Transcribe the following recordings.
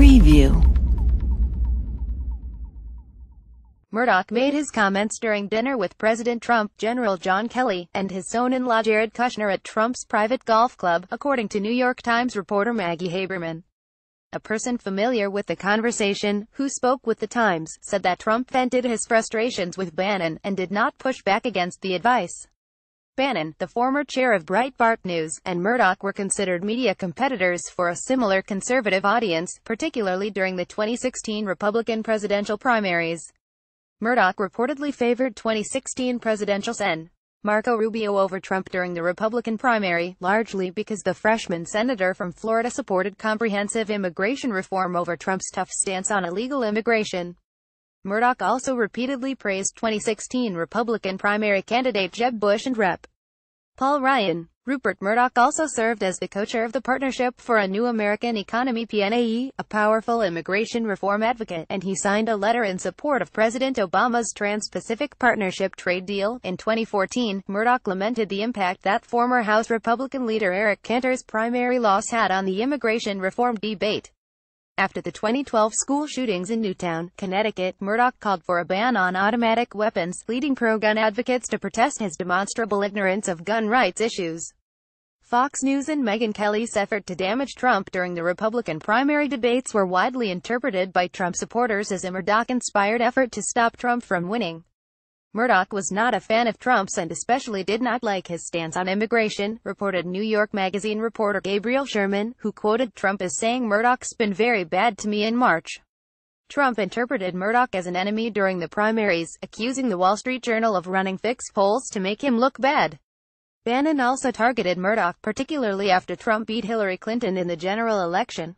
Preview. Murdoch made his comments during dinner with President Trump, General John Kelly, and his son-in-law Jared Kushner at Trump's private golf club, according to New York Times reporter Maggie Haberman. A person familiar with the conversation, who spoke with the Times, said that Trump vented his frustrations with Bannon, and did not push back against the advice. Bannon, the former chair of Breitbart News, and Murdoch were considered media competitors for a similar conservative audience, particularly during the 2016 Republican presidential primaries. Murdoch reportedly favored 2016 presidential Sen. Marco Rubio over Trump during the Republican primary, largely because the freshman senator from Florida supported comprehensive immigration reform over Trump's tough stance on illegal immigration. Murdoch also repeatedly praised 2016 Republican primary candidate Jeb Bush and Rep. Paul Ryan. Rupert Murdoch also served as the co-chair of the Partnership for a New American Economy (PNAE), a powerful immigration reform advocate, and he signed a letter in support of President Obama's Trans-Pacific Partnership trade deal. In 2014, Murdoch lamented the impact that former House Republican leader Eric Cantor's primary loss had on the immigration reform debate. After the 2012 school shootings in Newtown, Connecticut, Murdoch called for a ban on automatic weapons, leading pro-gun advocates to protest his demonstrable ignorance of gun rights issues. Fox News and Megyn Kelly's effort to damage Trump during the Republican primary debates were widely interpreted by Trump supporters as a Murdoch-inspired effort to stop Trump from winning. Murdoch was not a fan of Trump's and especially did not like his stance on immigration, reported New York Magazine reporter Gabriel Sherman, who quoted Trump as saying, "Murdoch's been very bad to me in March." Trump interpreted Murdoch as an enemy during the primaries, accusing the Wall Street Journal of running fixed polls to make him look bad. Bannon also targeted Murdoch, particularly after Trump beat Hillary Clinton in the general election.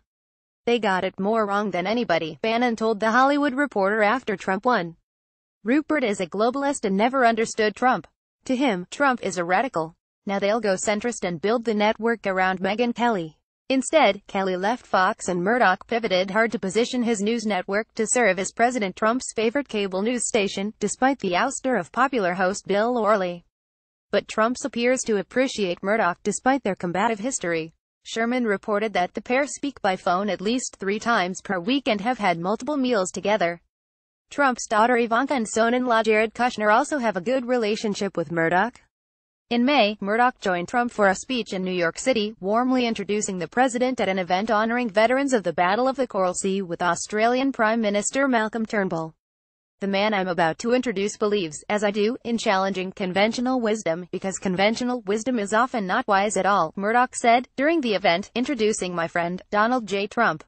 "They got it more wrong than anybody," Bannon told The Hollywood Reporter after Trump won. "Rupert is a globalist and never understood Trump. To him, Trump is a radical. Now they'll go centrist and build the network around Megyn Kelly." Instead, Kelly left Fox and Murdoch pivoted hard to position his news network to serve as President Trump's favorite cable news station, despite the ouster of popular host Bill O'Reilly. But Trump appears to appreciate Murdoch despite their combative history. Sherman reported that the pair speak by phone at least 3 times per week and have had multiple meals together. Trump's daughter Ivanka and son-in-law Jared Kushner also have a good relationship with Murdoch. In May, Murdoch joined Trump for a speech in New York City, warmly introducing the president at an event honoring veterans of the Battle of the Coral Sea with Australian Prime Minister Malcolm Turnbull. "The man I'm about to introduce believes, as I do, in challenging conventional wisdom, because conventional wisdom is often not wise at all," Murdoch said, during the event, introducing my friend, Donald J. Trump.